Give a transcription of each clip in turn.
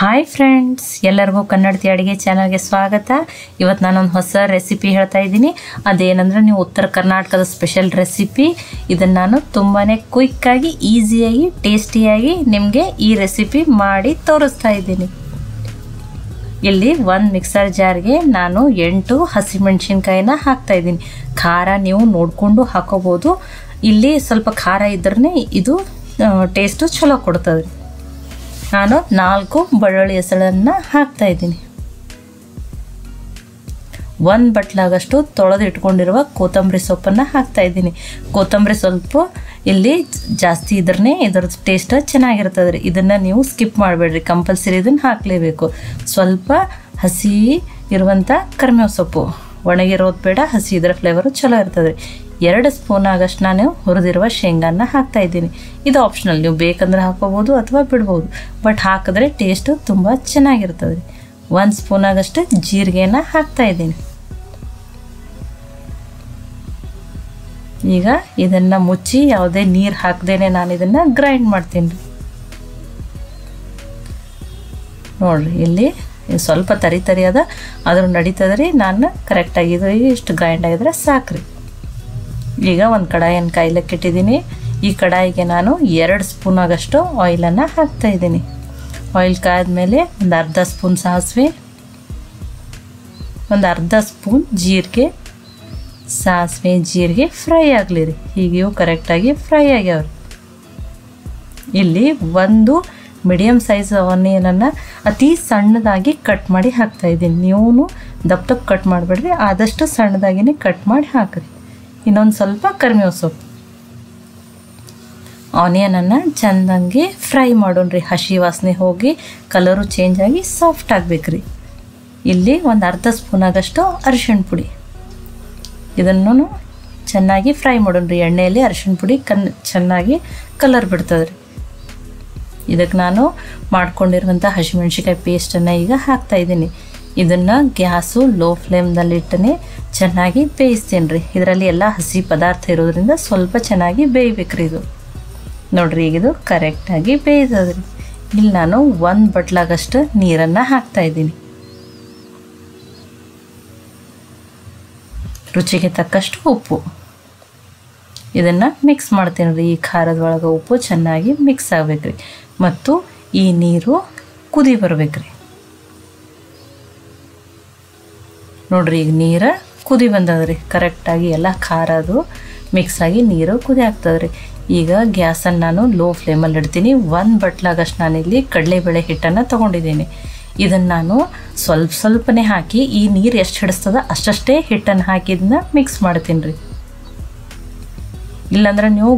Hi friends, ಎಲ್ಲರಿಗೂ ಕನ್ನಡತಿ ಅಡಿಗೆ ಚಾನಲ್ಗೆ ಸ್ವಾಗತ. ಇವತ್ತು ನಾನೊಂದು ಹೊಸ ರೆಸಿಪಿ ಹೇಳ್ತಾ ಇದ್ದೀನಿ. ಅದೇನೆಂದರೆ, ನೀವು ಉತ್ತರ ಕರ್ನಾಟಕದ ಸ್ಪೆಷಲ್ ರೆಸಿಪಿ. ಇದನ್ನು ನಾನು ತುಂಬಾ ಕ್ವಿಕ್ಕಾಗಿ, ಈಸಿಯಾಗಿ, ಟೇಸ್ಟಿಯಾಗಿ ನಿಮಗೆ ಈ ರೆಸಿಪಿ ಮಾಡಿ ತೋರಿಸ್ತಾ ಇದ್ದೀನಿ. ಇಲ್ಲಿ ಒಂದು ಮಿಕ್ಸರ್ ಜಾರ್ಗೆ ನಾನು 8 ಹಸಿಮೆಣಸಿನ್ಕಾಯಿನ ಹಾಕ್ತಾಯಿದ್ದೀನಿ. ಖಾರ ನೀವು ನೋಡಿಕೊಂಡು ಹಾಕೋಬೋದು. ಇಲ್ಲಿ ಸ್ವಲ್ಪ ಖಾರ ಇದ್ರೇ ಇದು ಟೇಸ್ಟು ಚಲೋ ಕೊಡ್ತದೆ. ನಾನು 4 ಬೆಳ್ಳುಳ್ಳಿ ಹೆಸಳನ್ನು ಹಾಕ್ತಾಯಿದ್ದೀನಿ. 1 ಬಟ್ಲಾಗಷ್ಟು ತೊಳೆದು ಇಟ್ಕೊಂಡಿರುವ ಕೊತ್ತಂಬರಿ ಸೊಪ್ಪನ್ನು ಹಾಕ್ತಾಯಿದ್ದೀನಿ. ಕೊತ್ತಂಬರಿ ಸೊಪ್ಪು ಇಲ್ಲಿ ಜಾಸ್ತಿ ಇದ್ರೇ ಇದರ ಟೇಸ್ಟ್ ಚೆನ್ನಾಗಿರ್ತದೆ ರೀ. ಇದನ್ನು ನೀವು ಸ್ಕಿಪ್ ಮಾಡಬೇಡ್ರಿ, ಕಂಪಲ್ಸರಿ ಇದನ್ನು ಹಾಕಲೇಬೇಕು. ಸ್ವಲ್ಪ ಹಸಿ ಇರುವಂಥ ಕರಿಬೇವು ಸೊಪ್ಪು, ಒಣಗಿರೋದು ಬೇಡ, ಹಸಿ ಇದರ ಫ್ಲೇವರು ಚಲೋ ಇರ್ತದೆ. 2 ಸ್ಪೂನ್ ಆಗಷ್ಟು ನಾನು ಹುರಿದಿರುವ ಶೇಂಗಾನ ಹಾಕ್ತಾಯಿದ್ದೀನಿ. ಇದು ಆಪ್ಷನಲ್, ನೀವು ಬೇಕಂದ್ರೆ ಹಾಕೋಬೋದು ಅಥವಾ ಬಿಡ್ಬೋದು, ಬಟ್ ಹಾಕಿದ್ರೆ ಟೇಸ್ಟು ತುಂಬ ಚೆನ್ನಾಗಿರ್ತದೆ. 1 ಸ್ಪೂನ್ ಆಗಷ್ಟು ಜೀರಿಗೆನ ಹಾಕ್ತಾಯಿದ್ದೀನಿ. ಈಗ ಇದನ್ನು ಮುಚ್ಚಿ ಯಾವುದೇ ನೀರು ಹಾಕ್ದೇನೆ ನಾನು ಇದನ್ನು ಗ್ರೈಂಡ್ ಮಾಡ್ತೀನಿ. ನೋಡಿರಿ, ಇಲ್ಲಿ ಸ್ವಲ್ಪ ತರಿ ಅದ, ಆದರೂ ನಡೀತದ್ರಿ. ನಾನು ಕರೆಕ್ಟಾಗಿ ಇದು ಇಷ್ಟು ಗ್ರೈಂಡ್ ಆಗಿದ್ರೆ ಸಾಕ್ರಿ. ಈಗ ಒಂದು ಕಡಾಯಿನ ಕಾಯ್ಲಕ್ಕೆ ಇಟ್ಟಿದ್ದೀನಿ. ಈ ಕಡಾಯಿಗೆ ನಾನು 2 ಸ್ಪೂನ್ ಆಗಷ್ಟು ಆಯಿಲನ್ನು ಹಾಕ್ತಾಯಿದ್ದೀನಿ. ಆಯಿಲ್ ಕಾಯ್ದ ಮೇಲೆ ಒಂದು ಅರ್ಧ ಸ್ಪೂನ್ ಸಾಸಿವೆ, ಒಂದು ಅರ್ಧ ಸ್ಪೂನ್ ಜೀರಿಗೆ. ಸಾಸಿವೆ ಜೀರಿಗೆ ಫ್ರೈ ಆಗಲಿ ರೀ. ಹೀಗೆಯೂ ಕರೆಕ್ಟಾಗಿ ಫ್ರೈ ಆಗ್ಯಾವ್ರಿ. ಇಲ್ಲಿ 1 ಮೀಡಿಯಮ್ ಸೈಜ್ ಆನಿಯನನ್ನು ಅತಿ ಸಣ್ಣದಾಗಿ ಕಟ್ ಮಾಡಿ ಹಾಕ್ತಾಯಿದ್ದೀನಿ. ನೀವು ದಪ್ಪ ಕಟ್ ಮಾಡಬೇಡ್ರಿ, ಆದಷ್ಟು ಸಣ್ಣದಾಗಿಯೇ ಕಟ್ ಮಾಡಿ ಹಾಕಿರಿ. ಇನ್ನೊಂದು ಸ್ವಲ್ಪ ಕರಿಬೇವು ಸೊಪ್ಪು. ಆನಿಯನನ್ನು ಚೆಂದಂಗೆ ಫ್ರೈ ಮಾಡೋಣ್ರಿ. ಹಸಿ ವಾಸನೆ ಹೋಗಿ ಕಲರು ಚೇಂಜ್ ಆಗಿ ಸಾಫ್ಟ್ ಆಗಬೇಕ್ರಿ. ಇಲ್ಲಿ ಒಂದು ಅರ್ಧ ಸ್ಪೂನ್ ಆಗಷ್ಟು ಅರಿಶಿಣ ಪುಡಿ, ಇದನ್ನು ಚೆನ್ನಾಗಿ ಫ್ರೈ ಮಾಡೋಣ್ರಿ. ಎಣ್ಣೆಯಲ್ಲಿ ಅರಿಶಿಣ ಪುಡಿ ಚೆನ್ನಾಗಿ ಕಲರ್ ಬಿಡ್ತದ್ರಿ. ಇದಕ್ಕೆ ನಾನು ಮಾಡ್ಕೊಂಡಿರುವಂಥ ಹಸಿಮೆಣ್ಸಿಕಾಯಿ ಪೇಸ್ಟನ್ನು ಈಗ ಹಾಕ್ತಾಯಿದ್ದೀನಿ. ಇದನ್ನು ಗ್ಯಾಸು ಲೋ ಫ್ಲೇಮ್ನಲ್ಲಿಟ್ಟನೆ ಚೆನ್ನಾಗಿ ಬೇಯಿಸ್ತೀನಿ ರೀ. ಇದರಲ್ಲಿ ಎಲ್ಲ ಹಸಿ ಪದಾರ್ಥ ಇರೋದ್ರಿಂದ ಸ್ವಲ್ಪ ಚೆನ್ನಾಗಿ ಬೇಯಬೇಕ್ರಿ. ಇದು ನೋಡಿರಿ, ಈಗ ಇದು ಕರೆಕ್ಟಾಗಿ ಬೇಯ್ತದ್ರಿ. ಇಲ್ಲಿ ನಾನು 1 ಬಟ್ಲಾಗಷ್ಟು ನೀರನ್ನು ಹಾಕ್ತಾಯಿದ್ದೀನಿ. ರುಚಿಗೆ ತಕ್ಕಷ್ಟು ಉಪ್ಪು, ಇದನ್ನು ಮಿಕ್ಸ್ ಮಾಡ್ತೀನಿ ರೀ. ಈ ಖಾರದ ಒಳಗೆ ಉಪ್ಪು ಚೆನ್ನಾಗಿ ಮಿಕ್ಸ್ ಆಗಬೇಕ್ರಿ ಮತ್ತು ಈ ನೀರು ಕುದಿ ಬರಬೇಕ್ರಿ. ನೋಡಿರಿ, ಈಗ ನೀರು ಕುದಿ ಬಂದದ್ರಿ. ಕರೆಕ್ಟಾಗಿ ಎಲ್ಲ ಖಾರ ಅದು ಮಿಕ್ಸ್ ಆಗಿ ನೀರು ಕುದಿ ಆಗ್ತದ್ರಿ. ಈಗ ಗ್ಯಾಸನ್ನು ನಾನು ಲೋ ಫ್ಲೇಮಲ್ಲಿ ಇಡ್ತೀನಿ. 1 ಬಟ್ಲಾಗಷ್ಟು ನಾನಿಲ್ಲಿ ಕಡಲೆಬೇಳೆ ಹಿಟ್ಟನ್ನು ತೊಗೊಂಡಿದ್ದೀನಿ. ಇದನ್ನು ನಾನು ಸ್ವಲ್ಪನೇ ಹಾಕಿ, ಈ ನೀರು ಎಷ್ಟು ಹಿಡಿಸ್ತದ ಅಷ್ಟಷ್ಟೇ ಹಿಟ್ಟನ್ನು ಹಾಕಿದನ್ನ ಮಿಕ್ಸ್ ಮಾಡ್ತೀನಿ ರೀ. ಇಲ್ಲಾಂದ್ರೆ ನೀವು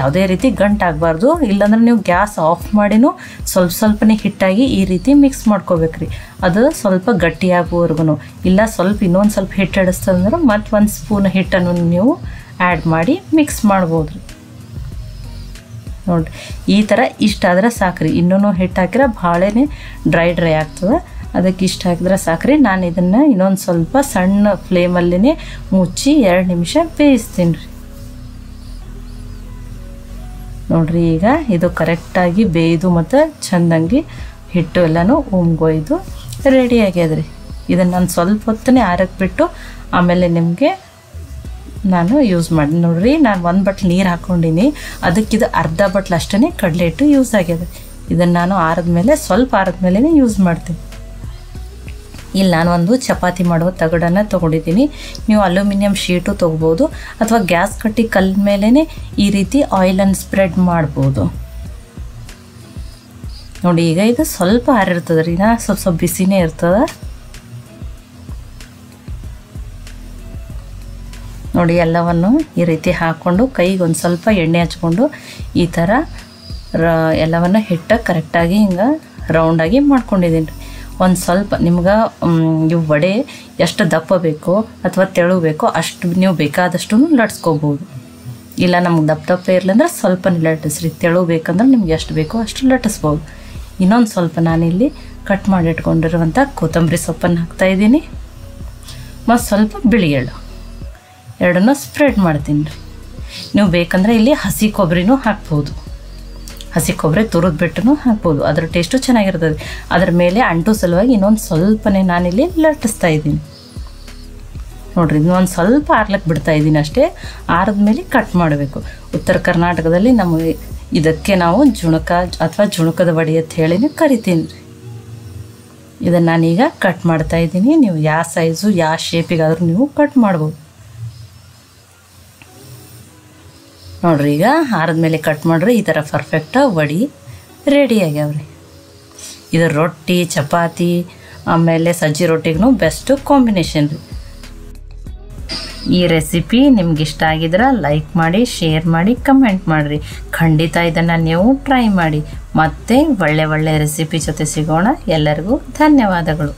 ಯಾವುದೇ ರೀತಿ ಗಂಟಾಗಬಾರ್ದು. ಇಲ್ಲಾಂದ್ರೆ ನೀವು ಗ್ಯಾಸ್ ಆಫ್ ಮಾಡಿನೂ ಸ್ವಲ್ಪನೇ ಹಿಟ್ಟಾಗಿ ಈ ರೀತಿ ಮಿಕ್ಸ್ ಮಾಡ್ಕೋಬೇಕ್ರಿ. ಅದು ಸ್ವಲ್ಪ ಗಟ್ಟಿಯಾಗುವವರೆಗೂ. ಇಲ್ಲ ಸ್ವಲ್ಪ ಇನ್ನೊಂದು ಸ್ವಲ್ಪ ಹಿಟ್ಟು ಹಿಡಿಸ್ತಂದ್ರೆ ಮತ್ತೊಂದು ಸ್ಪೂನ್ ಹಿಟ್ಟನ್ನು ನೀವು ಆ್ಯಡ್ ಮಾಡಿ ಮಿಕ್ಸ್ ಮಾಡ್ಬೋದು ರೀ. ನೋಡಿರಿ, ಈ ಥರ ಇಷ್ಟಾದರೆ ಸಾಕ್ರಿ. ಇನ್ನೂ ಹಿಟ್ಟು ಹಾಕಿದ್ರೆ ಭಾಳೇ ಡ್ರೈ ಆಗ್ತದೆ. ಅದಕ್ಕೆ ಇಷ್ಟ ಹಾಕಿದ್ರೆ ಸಾಕ್ರಿ. ನಾನು ಇದನ್ನು ಇನ್ನೊಂದು ಸ್ವಲ್ಪ ಸಣ್ಣ ಫ್ಲೇಮಲ್ಲಿನೇ ಮುಚ್ಚಿ 2 ನಿಮಿಷ ಬೇಯಿಸ್ತೀನಿ ರೀ. ನೋಡಿರಿ, ಈಗ ಇದು ಕರೆಕ್ಟಾಗಿ ಬೇಯ್ದು ಮತ್ತು ಚೆಂದಂಗೆ ಹಿಟ್ಟು ಎಲ್ಲನೂ ಉಮ್ಗೊಯ್ದು ರೆಡಿ ಆಗ್ಯದ್ರಿ. ಇದನ್ನು ನಾನು ಸ್ವಲ್ಪ ಹೊತ್ತನೇ ಆರಕ್ಕೆ ಬಿಟ್ಟು ಆಮೇಲೆ ನಿಮಗೆ ನಾನು ಯೂಸ್ ಮಾಡಿ. ನೋಡಿರಿ, ನಾನು 1 ಬಟ್ಲು ನೀರು ಹಾಕ್ಕೊಂಡಿನಿ, ಅದಕ್ಕಿದು ಅರ್ಧ ಬಟ್ಲು ಅಷ್ಟೇ ಕಡಲೆ ಹಿಟ್ಟು ಯೂಸ್ ಆಗ್ಯದ. ಇದನ್ನು ನಾನು ಆರಿದ್ಮೇಲೆ ಸ್ವಲ್ಪ ಆರಿದ್ಮೇಲೆ ಯೂಸ್ ಮಾಡ್ತೀನಿ. ಇಲ್ಲಿ ನಾನು ಒಂದು ಚಪಾತಿ ಮಾಡುವ ತಗಡನ್ನು ತೊಗೊಂಡಿದ್ದೀನಿ. ನೀವು ಅಲ್ಯೂಮಿನಿಯಂ ಶೀಟು ತೊಗೋಬೋದು ಅಥವಾ ಗ್ಯಾಸ್ ಕಟ್ಟಿ ಕಲ್ಲ ಮೇಲೇ ಈ ರೀತಿ ಆಯಿಲನ್ನು ಸ್ಪ್ರೆಡ್ ಮಾಡ್ಬೋದು. ನೋಡಿ, ಈಗ ಇದು ಸ್ವಲ್ಪ ಆರಿರ್ತದೆ ರೀ. ನಾ ಸ್ವಲ್ಪ ಬಿಸಿನೇ ಇರ್ತದೆ. ನೋಡಿ, ಎಲ್ಲವನ್ನು ಈ ರೀತಿ ಹಾಕ್ಕೊಂಡು ಕೈಗೆ ಒಂದು ಸ್ವಲ್ಪ ಎಣ್ಣೆ ಹಚ್ಕೊಂಡು ಈ ಥರ ಎಲ್ಲವನ್ನು ಹಿಟ್ಟು ಕರೆಕ್ಟಾಗಿ ಹಿಂಗೆ ರೌಂಡಾಗಿ ಮಾಡ್ಕೊಂಡಿದ್ದೀನಿ ರೀ. ಒಂದು ಸ್ವಲ್ಪ ನಿಮ್ಗೆ ಇವು ವಡೆ ಎಷ್ಟು ದಪ್ಪ ಬೇಕೋ ಅಥವಾ ತೆಳು ಬೇಕೋ ಅಷ್ಟು ನೀವು ಬೇಕಾದಷ್ಟು ಲಟ್ಸ್ಕೋಬೋದು. ಇಲ್ಲ ನಮ್ಗೆ ದಪ್ಪ ಇರಲಂದ್ರೆ ಸ್ವಲ್ಪ ಲಟ್ಟಿಸ್ರಿ. ತೆಳು ಬೇಕಂದ್ರೆ ನಿಮ್ಗೆ ಎಷ್ಟು ಬೇಕೋ ಅಷ್ಟು ಲಟ್ಟಿಸ್ಬೋದು. ಇನ್ನೊಂದು ಸ್ವಲ್ಪ ನಾನಿಲ್ಲಿ ಕಟ್ ಮಾಡಿಟ್ಕೊಂಡಿರುವಂಥ ಕೊತ್ತಂಬರಿ ಸೊಪ್ಪನ್ನು ಹಾಕ್ತಾಯಿದ್ದೀನಿ ಮತ್ತು ಸ್ವಲ್ಪ ಬಿಳಿ ಎಳ್ಳು, ಎರಡನ್ನೂ ಸ್ಪ್ರೆಡ್ ಮಾಡ್ತೀನಿ ರೀ. ನೀವು ಬೇಕಂದರೆ ಇಲ್ಲಿ ಹಸಿ ಕೊಬ್ಬರಿನೂ ಹಾಕ್ಬೋದು. ಹಸಿ ಕೊಬ್ಬರಿ ತುರಿದು ಬಿಟ್ಟು ಹಾಕ್ಬೋದು. ಅದರ ಟೇಸ್ಟು ಚೆನ್ನಾಗಿರ್ತದೆ. ಅದರ ಮೇಲೆ ಅಂಟು ಸಲುವಾಗಿ ಇನ್ನೊಂದು ಸ್ವಲ್ಪನೇ ನಾನಿಲ್ಲಿ ಲಟ್ಟಿಸ್ತಾ ಇದ್ದೀನಿ ನೋಡಿರಿ. ಇನ್ನೊಂದು ಸ್ವಲ್ಪ ಆರ್ಲಕ್ಕೆ ಬಿಡ್ತಾಯಿದ್ದೀನಿ ಅಷ್ಟೇ. ಆರದ ಮೇಲೆ ಕಟ್ ಮಾಡಬೇಕು. ಉತ್ತರ ಕರ್ನಾಟಕದಲ್ಲಿ ನಮ್ಮ ಇದಕ್ಕೆ ನಾವು ಜುಣಕ ಅಥವಾ ಜುಣಕದ ವಡೆ ಅಂತ ಹೇಳಿನೇ ಕರಿತೀನಿ. ಇದನ್ನು ನಾನೀಗ ಕಟ್ ಮಾಡ್ತಾಯಿದ್ದೀನಿ. ನೀವು ಯಾವ ಸೈಜು ಯಾವ ಶೇಪಿಗಾದರೂ ನೀವು ಕಟ್ ಮಾಡ್ಬೋದು ನೋಡಿರಿ. ಈಗ ಆರದ ಮೇಲೆ ಕಟ್ ಮಾಡಿರಿ. ಈ ಥರ ಪರ್ಫೆಕ್ಟಾಗಿ ವಡೆ ರೆಡಿ ಆಗ್ಯಾವ್ರಿ. ಇದು ರೊಟ್ಟಿ ಚಪಾತಿ ಆಮೇಲೆ ಸಜ್ಜಿ ರೊಟ್ಟಿಗೂ ಬೆಸ್ಟ್ ಕಾಂಬಿನೇಷನ್ ರೀ. ಈ ರೆಸಿಪಿ ನಿಮ್ಗೆ ಇಷ್ಟ ಆಗಿದ್ರೆ ಲೈಕ್ ಮಾಡಿ, ಶೇರ್ ಮಾಡಿ, ಕಮೆಂಟ್ ಮಾಡಿರಿ. ಖಂಡಿತ ಇದನ್ನು ನೀವು ಟ್ರೈ ಮಾಡಿ. ಮತ್ತೆ ಒಳ್ಳೆ ರೆಸಿಪಿ ಜೊತೆ ಸಿಗೋಣ. ಎಲ್ಲರಿಗೂ ಧನ್ಯವಾದಗಳು.